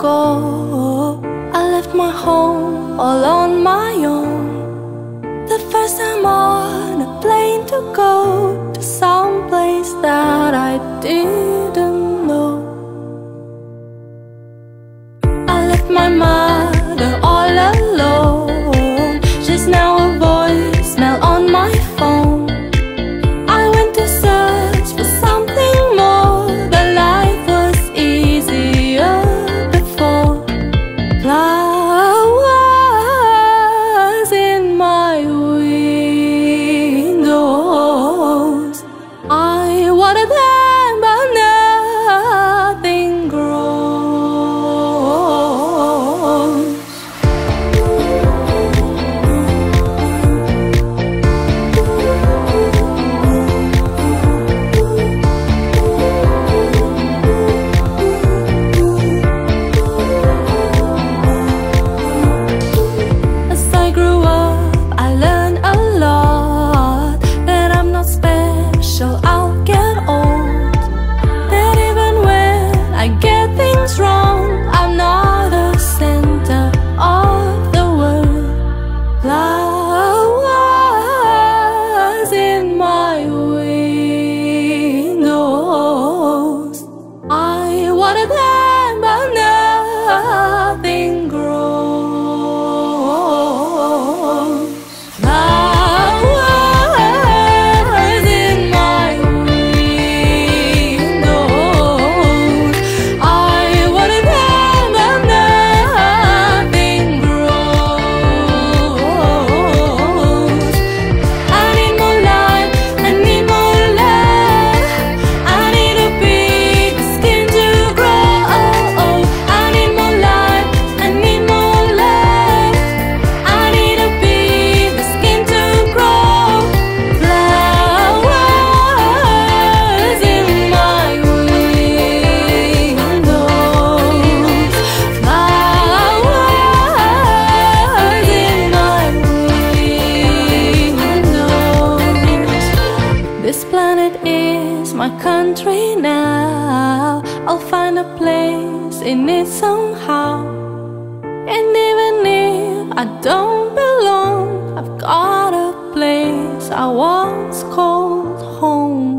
go, I left my home all on my own. The first time on a plane to go to some place that I didn't know. I left my mother all alone. She's now a voicemail on my phone. I went to search for something more, but life was easier before. Flowers in my windows, I wanted them. My country now, I'll find a place in it somehow. And even if I don't belong, I've got a place I once called home.